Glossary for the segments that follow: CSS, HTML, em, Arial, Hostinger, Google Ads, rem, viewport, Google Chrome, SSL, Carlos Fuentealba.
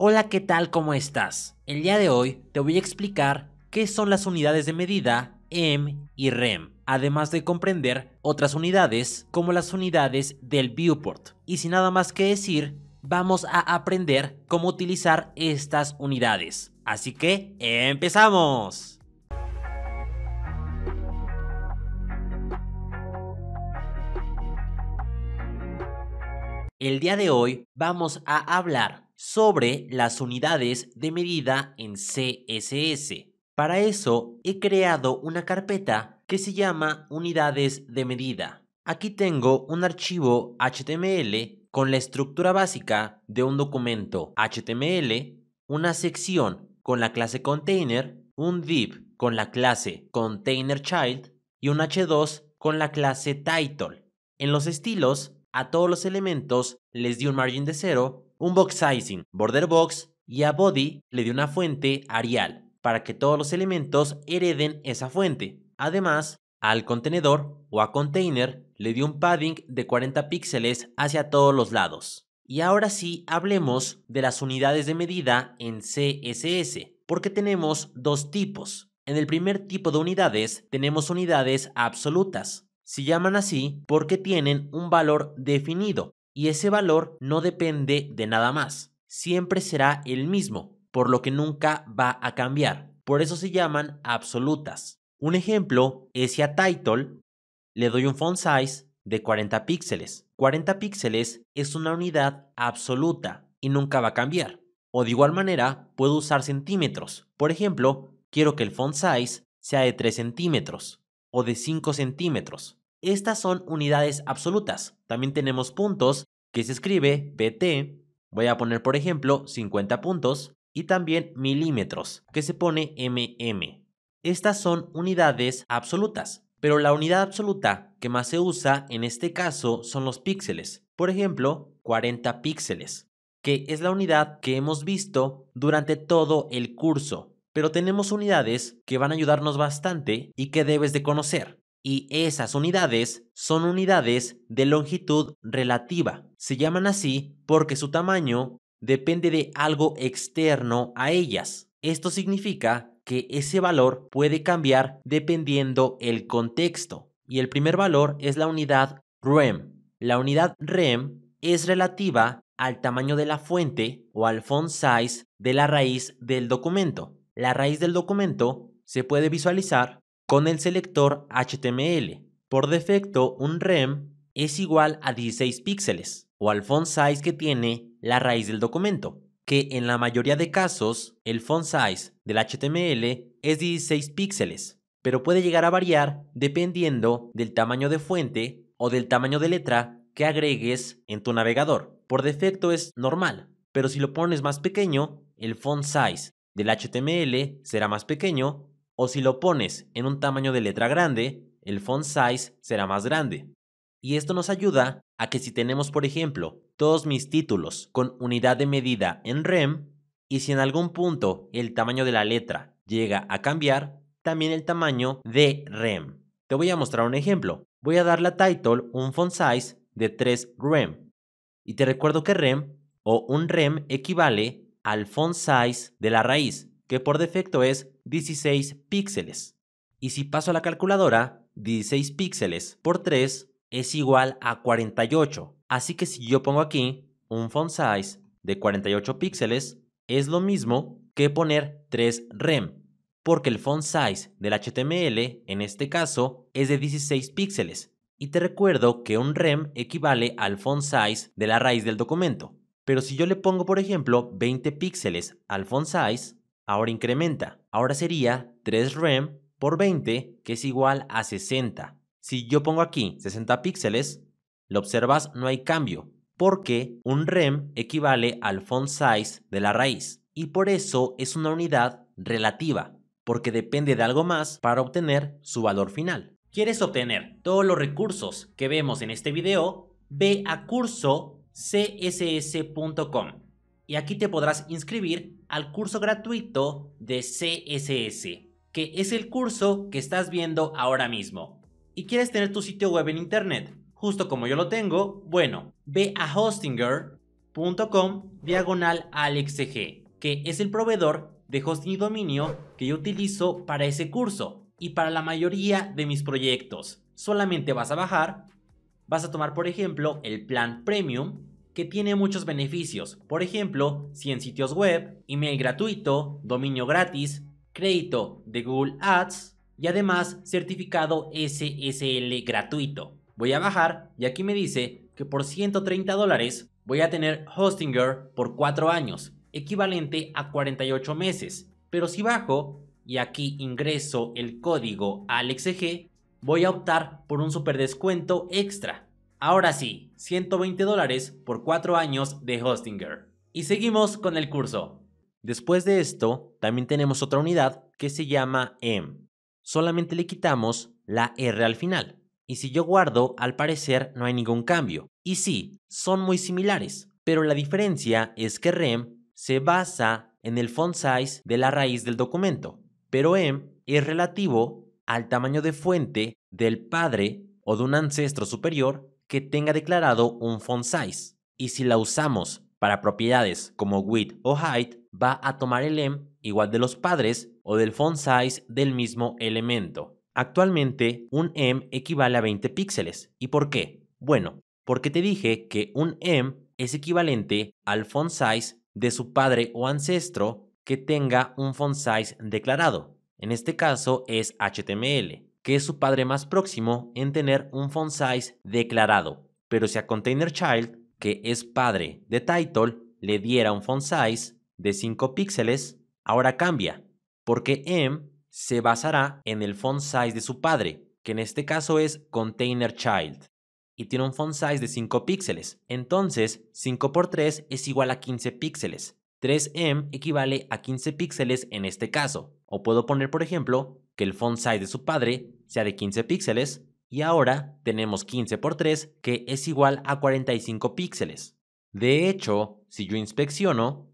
Hola, ¿qué tal? ¿Cómo estás? El día de hoy te voy a explicar qué son las unidades de medida em y rem, además de comprender otras unidades como las unidades del viewport. Y sin nada más que decir, vamos a aprender cómo utilizar estas unidades. Así que ¡empezamos! El día de hoy vamos a hablar sobre las unidades de medida en CSS. Para eso he creado una carpeta que se llama unidades de medida. Aquí tengo un archivo HTML con la estructura básica de un documento HTML, una sección con la clase container, un div con la clase container_child y un h2 con la clase title. En los estilos, a todos los elementos les di un margen de 0, un box sizing, border box, y a body le di una fuente Arial para que todos los elementos hereden esa fuente. Además, al contenedor o a container le di un padding de 40 píxeles hacia todos los lados. Y ahora sí hablemos de las unidades de medida en CSS, porque tenemos dos tipos. En el primer tipo de unidades tenemos unidades absolutas. Se llaman así porque tienen un valor definido y ese valor no depende de nada más. Siempre será el mismo, por lo que nunca va a cambiar. Por eso se llaman absolutas. Un ejemplo es si a title le doy un font size de 40 píxeles. 40 píxeles es una unidad absoluta y nunca va a cambiar. O de igual manera puedo usar centímetros. Por ejemplo, quiero que el font size sea de 3 centímetros o de 5 centímetros. Estas son unidades absolutas. También tenemos puntos, que se escribe pt, voy a poner por ejemplo 50 puntos, y también milímetros, que se pone mm. Estas son unidades absolutas, pero la unidad absoluta que más se usa en este caso son los píxeles. Por ejemplo, 40 píxeles, que es la unidad que hemos visto durante todo el curso. Pero tenemos unidades que van a ayudarnos bastante y que debes de conocer. Y esas unidades son unidades de longitud relativa. Se llaman así porque su tamaño depende de algo externo a ellas. Esto significa que ese valor puede cambiar dependiendo el contexto. Y el primer valor es la unidad rem. La unidad rem es relativa al tamaño de la fuente o al font size de la raíz del documento. La raíz del documento se puede visualizar con el selector HTML. Por defecto, un rem es igual a 16 píxeles o al font size que tiene la raíz del documento, que en la mayoría de casos el font size del HTML es 16 píxeles, pero puede llegar a variar dependiendo del tamaño de fuente o del tamaño de letra que agregues en tu navegador. Por defecto es normal, pero si lo pones más pequeño, el font size del HTML será más pequeño, o si lo pones en un tamaño de letra grande, el font size será más grande. Y esto nos ayuda a que si tenemos, por ejemplo, todos mis títulos con unidad de medida en rem, y si en algún punto el tamaño de la letra llega a cambiar, también el tamaño de rem. Te voy a mostrar un ejemplo. Voy a darle a title un font size de 3 rem. Y te recuerdo que rem o un rem equivale al font size de la raíz, que por defecto es 16 píxeles. Y si paso a la calculadora, 16 píxeles por 3 es igual a 48. Así que si yo pongo aquí un font size de 48 píxeles, es lo mismo que poner 3 rem, porque el font size del HTML, en este caso, es de 16 píxeles. Y te recuerdo que un rem equivale al font size de la raíz del documento. Pero si yo le pongo, por ejemplo, 20 píxeles al font size, ahora incrementa. Ahora sería 3 rem por 20, que es igual a 60. Si yo pongo aquí 60 píxeles, lo observas, no hay cambio, porque un rem equivale al font size de la raíz. Y por eso es una unidad relativa, porque depende de algo más para obtener su valor final. ¿Quieres obtener todos los recursos que vemos en este video? Ve a cursocss.com. Y aquí te podrás inscribir al curso gratuito de CSS, que es el curso que estás viendo ahora mismo. ¿Y quieres tener tu sitio web en internet, justo como yo lo tengo? Bueno, ve a Hostinger google.com/alexeg, que es el proveedor de hosting y dominio que yo utilizo para ese curso y para la mayoría de mis proyectos. Solamente vas a bajar, vas a tomar por ejemplo el plan premium, que tiene muchos beneficios, por ejemplo 100 sitios web, email gratuito, dominio gratis, crédito de Google Ads y además certificado SSL gratuito. Voy a bajar y aquí me dice que por $130 voy a tener Hostinger por 4 años, equivalente a 48 meses. Pero si bajo y aquí ingreso el código ALEXEG, voy a optar por un super descuento extra. Ahora sí, $120 por 4 años de Hostinger. Y seguimos con el curso. Después de esto, también tenemos otra unidad que se llama em. Solamente le quitamos la R al final. Y si yo guardo, al parecer no hay ningún cambio. Y sí, son muy similares, pero la diferencia es que rem se basa en el font size de la raíz del documento, pero em es relativo al tamaño de fuente del padre o de un ancestro superior que tenga declarado un font size, y si la usamos para propiedades como width o height, va a tomar el em igual de los padres o del font size del mismo elemento. Actualmente, un em equivale a 20 píxeles. ¿Y por qué? Bueno, porque te dije que un em es equivalente al font size de su padre o ancestro que tenga un font size declarado. En este caso es HTML, que es su padre más próximo en tener un font size declarado. Pero si a container child, que es padre de title, le diera un font size de 5 píxeles, ahora cambia, porque em se basará en el font size de su padre, que en este caso es container child, y tiene un font size de 5 píxeles. Entonces, 5 por 3 es igual a 15 píxeles. 3em equivale a 15 píxeles en este caso. O puedo poner, por ejemplo, que el font size de su padre sea de 15 píxeles y ahora tenemos 15 por 3 que es igual a 45 píxeles. De hecho, si yo inspecciono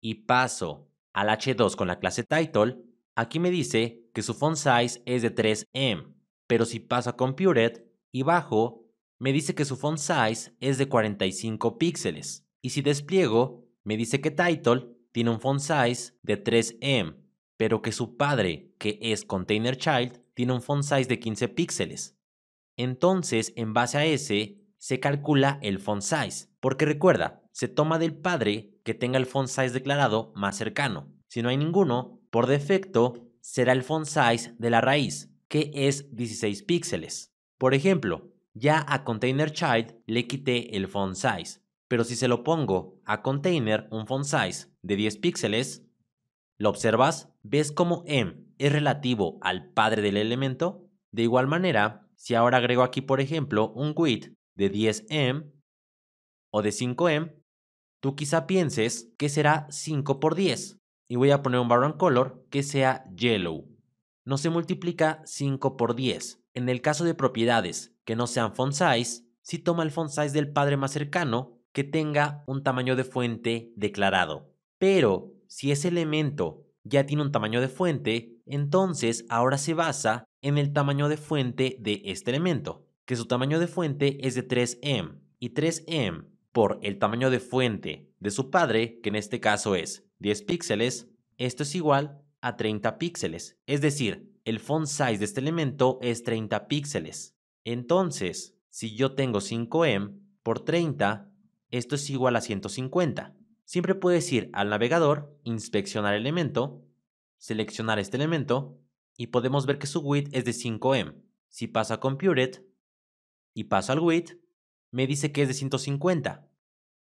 y paso al h2 con la clase title, aquí me dice que su font size es de 3em, pero si paso a computed y bajo, me dice que su font size es de 45 píxeles. Y si despliego, me dice que title tiene un font size de 3em, pero que su padre, que es container child, tiene un font size de 15 píxeles. Entonces, en base a ese, se calcula el font size, porque recuerda, se toma del padre que tenga el font size declarado más cercano. Si no hay ninguno, por defecto, será el font size de la raíz, que es 16 píxeles. Por ejemplo, ya a container child le quité el font size, pero si se lo pongo a container un font size de 10 píxeles, ¿lo observas? ¿Ves cómo em es relativo al padre del elemento? De igual manera, si ahora agrego aquí, por ejemplo, un width de 10em o de 5em, tú quizá pienses que será 5 por 10. Y voy a poner un background color que sea yellow. No se multiplica 5 por 10. En el caso de propiedades que no sean font size, sí toma el font size del padre más cercano que tenga un tamaño de fuente declarado. Pero si ese elemento ya tiene un tamaño de fuente, entonces ahora se basa en el tamaño de fuente de este elemento, que su tamaño de fuente es de 3em, y 3em por el tamaño de fuente de su padre, que en este caso es 10 píxeles, esto es igual a 30 píxeles, es decir, el font size de este elemento es 30 píxeles. Entonces, si yo tengo 5em por 30, esto es igual a 150. Siempre puedes ir al navegador, inspeccionar el elemento, seleccionar este elemento y podemos ver que su width es de 5em. Si paso a computed y paso al width, me dice que es de 150.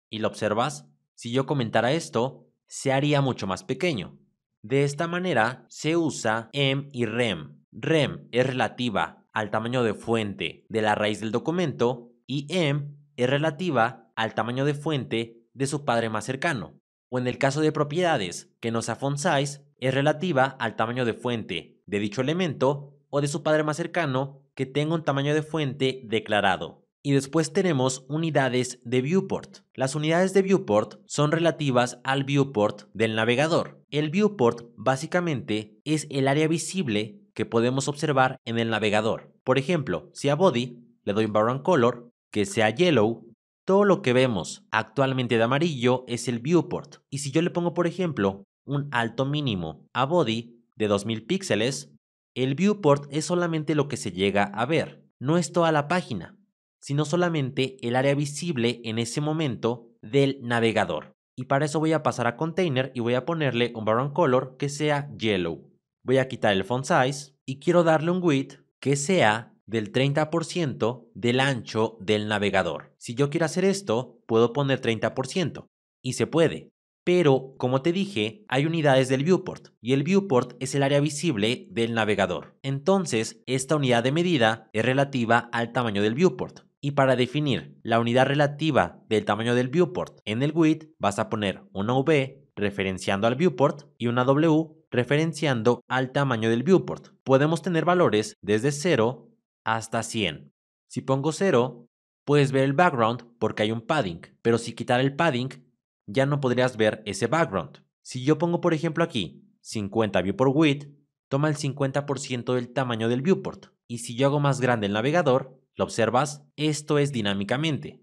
¿Y lo observas? Si yo comentara esto, se haría mucho más pequeño. De esta manera se usa em y rem. Rem es relativa al tamaño de fuente de la raíz del documento y em es relativa al tamaño de fuente de su padre más cercano. O en el caso de propiedades que no sea font size, es relativa al tamaño de fuente de dicho elemento o de su padre más cercano que tenga un tamaño de fuente declarado. Y después tenemos unidades de viewport. Las unidades de viewport son relativas al viewport del navegador. El viewport básicamente es el área visible que podemos observar en el navegador. Por ejemplo, si a body le doy un background color que sea yellow Todo lo que vemos actualmente de amarillo es el viewport. Y si yo le pongo, por ejemplo, un alto mínimo a body de 2000 píxeles, el viewport es solamente lo que se llega a ver. No es toda la página, sino solamente el área visible en ese momento del navegador. Y para eso voy a pasar a container y voy a ponerle un background color que sea yellow. Voy a quitar el font size y quiero darle un width que sea del 30% del ancho del navegador. Si yo quiero hacer esto, puedo poner 30% y se puede. Pero, como te dije, hay unidades del viewport y el viewport es el área visible del navegador. Entonces, esta unidad de medida es relativa al tamaño del viewport. Y para definir la unidad relativa del tamaño del viewport en el width, vas a poner una V referenciando al viewport y una W referenciando al tamaño del viewport. Podemos tener valores desde 0 hasta 100. Si pongo 0, puedes ver el background porque hay un padding, pero si quitar el padding, ya no podrías ver ese background. Si yo pongo, por ejemplo, aquí 50 viewport width, toma el 50% del tamaño del viewport. Y si yo hago más grande el navegador, lo observas, esto es dinámicamente.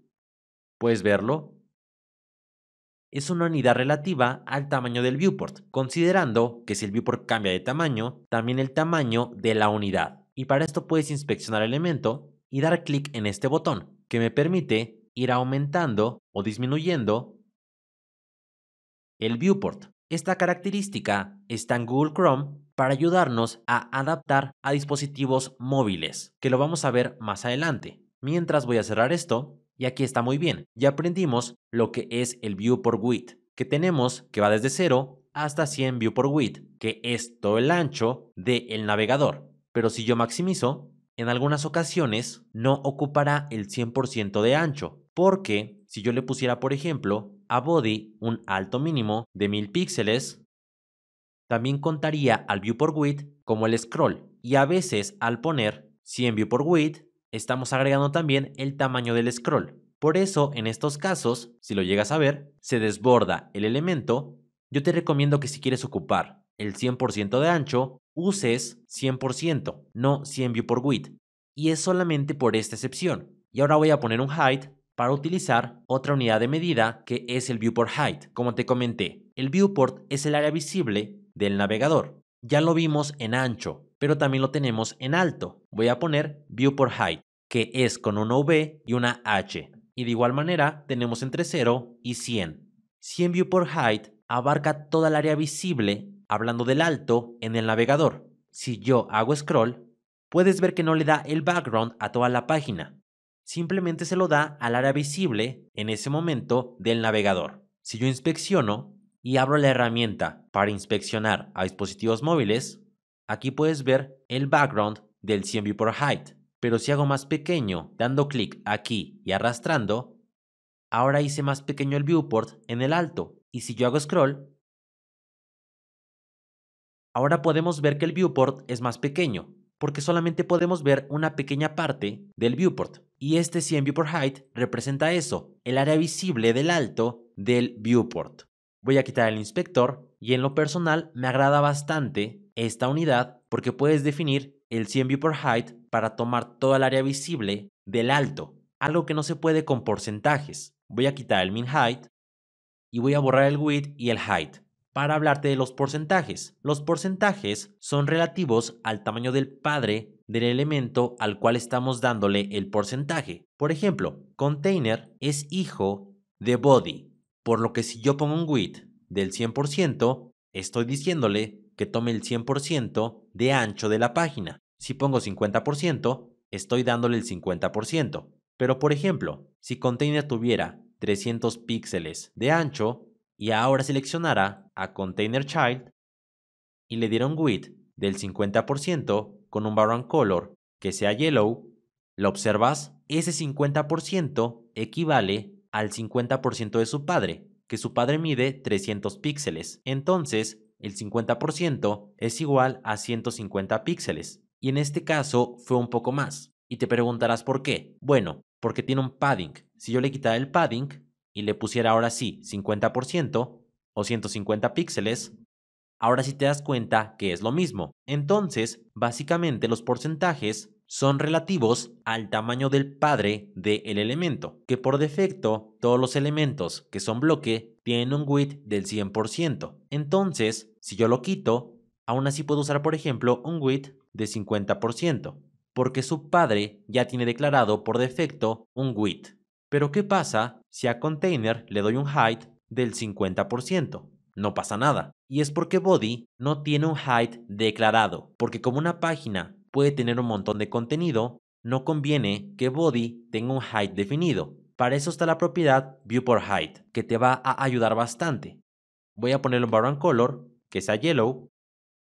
¿Puedes verlo? Es una unidad relativa al tamaño del viewport, considerando que si el viewport cambia de tamaño, también el tamaño de la unidad. Y para esto puedes inspeccionar el elemento y dar clic en este botón, que me permite ir aumentando o disminuyendo el viewport. Esta característica está en Google Chrome para ayudarnos a adaptar a dispositivos móviles, que lo vamos a ver más adelante. Mientras voy a cerrar esto, y aquí está muy bien. Ya aprendimos lo que es el viewport width, que tenemos que va desde 0 hasta 100 viewport width, que es todo el ancho del navegador. Pero si yo maximizo, en algunas ocasiones no ocupará el 100% de ancho, porque si yo le pusiera, por ejemplo, a body un alto mínimo de 1000 píxeles, también contaría al viewport width como el scroll. Y a veces al poner 100 viewport width, estamos agregando también el tamaño del scroll. Por eso, en estos casos, si lo llegas a ver, se desborda el elemento. Yo te recomiendo que si quieres ocupar el 100% de ancho, uses 100%, no 100 viewport width. Y es solamente por esta excepción. Y ahora voy a poner un height para utilizar otra unidad de medida que es el viewport height. Como te comenté, el viewport es el área visible del navegador. Ya lo vimos en ancho, pero también lo tenemos en alto. Voy a poner viewport height, que es con una V y una H. Y de igual manera tenemos entre 0 y 100. 100 viewport height abarca toda el área visible hablando del alto en el navegador. Si yo hago scroll, puedes ver que no le da el background a toda la página. Simplemente se lo da al área visible en ese momento del navegador. Si yo inspecciono y abro la herramienta para inspeccionar a dispositivos móviles, aquí puedes ver el background del 100 viewport height. Pero si hago más pequeño dando clic aquí y arrastrando, ahora hice más pequeño el viewport en el alto. Y si yo hago scroll, ahora podemos ver que el viewport es más pequeño, porque solamente podemos ver una pequeña parte del viewport. Y este 100 viewport height representa eso, el área visible del alto del viewport. Voy a quitar el inspector y en lo personal me agrada bastante esta unidad porque puedes definir el 100 viewport height para tomar toda el área visible del alto, algo que no se puede con porcentajes. Voy a quitar el min height y voy a borrar el width y el height. Para hablarte de los porcentajes. Los porcentajes son relativos al tamaño del padre del elemento al cual estamos dándole el porcentaje. Por ejemplo, container es hijo de body, por lo que si yo pongo un width del 100%, estoy diciéndole que tome el 100% de ancho de la página. Si pongo 50%, estoy dándole el 50%. Pero por ejemplo, si container tuviera 300 píxeles de ancho, y ahora seleccionara a Container Child y le diera un width del 50% con un background color que sea yellow, ¿lo observas? Ese 50% equivale al 50% de su padre, que su padre mide 300 píxeles. Entonces, el 50% es igual a 150 píxeles. Y en este caso fue un poco más. Y te preguntarás por qué. Bueno, porque tiene un padding. Si yo le quitara el padding y le pusiera ahora sí 50% o 150 píxeles, ahora sí te das cuenta que es lo mismo. Entonces, básicamente los porcentajes son relativos al tamaño del padre del elemento, que por defecto todos los elementos que son bloque tienen un width del 100%. Entonces, si yo lo quito, aún así puedo usar, por ejemplo, un width de 50%, porque su padre ya tiene declarado por defecto un width. Pero ¿qué pasa si a container le doy un height del 50%? No pasa nada. Y es porque body no tiene un height declarado, porque como una página puede tener un montón de contenido, no conviene que body tenga un height definido. Para eso está la propiedad viewPorHeight, que te va a ayudar bastante. Voy a ponerle un background color, que sea yellow,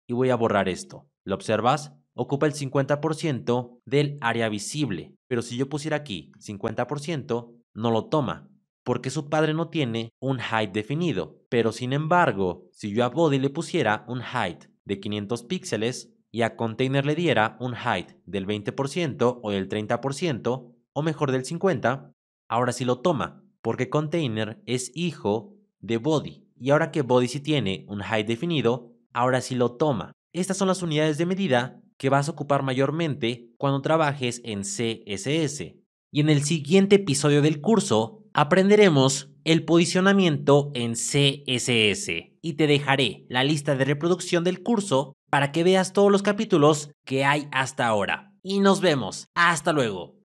y voy a borrar esto. ¿Lo observas? Ocupa el 50% del área visible, pero si yo pusiera aquí 50%, no lo toma, porque su padre no tiene un height definido. Pero sin embargo, si yo a body le pusiera un height de 500 píxeles y a container le diera un height del 20% o del 30%, o mejor del 50%, ahora sí lo toma, porque container es hijo de body. Y ahora que body sí tiene un height definido, ahora sí lo toma. Estas son las unidades de medida que vas a ocupar mayormente cuando trabajes en CSS. Y en el siguiente episodio del curso aprenderemos el posicionamiento en CSS y te dejaré la lista de reproducción del curso para que veas todos los capítulos que hay hasta ahora. Y nos vemos. Hasta luego.